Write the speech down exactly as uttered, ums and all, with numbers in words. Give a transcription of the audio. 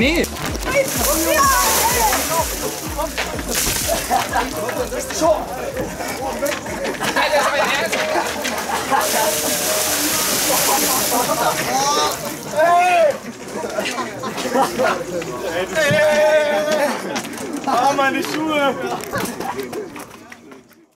Nee! Ah, meine Schuhe!